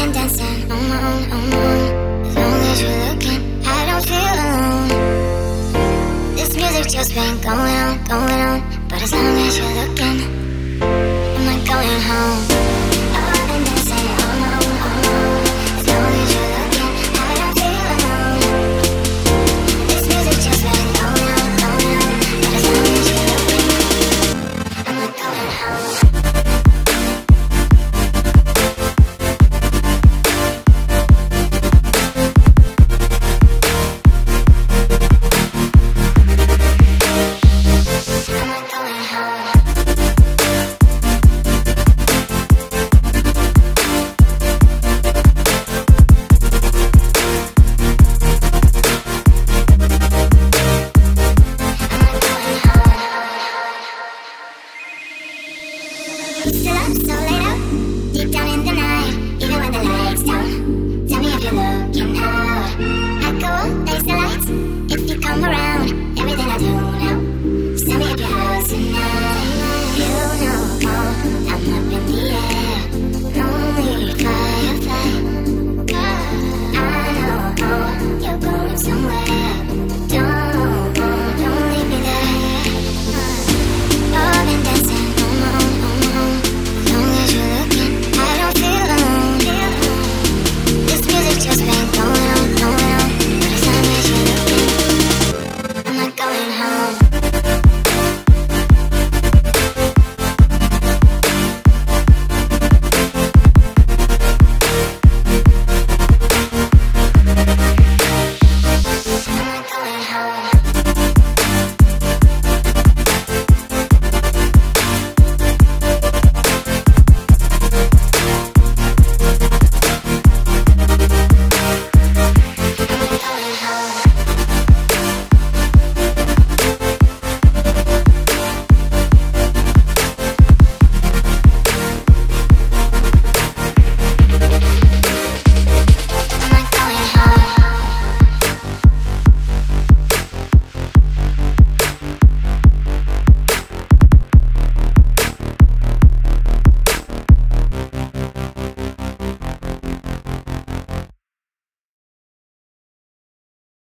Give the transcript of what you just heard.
been dancing on my own, on my own. As long as you're looking, I don't feel alone. This music just been going on, going on. But as long as you're looking, I'm not going home.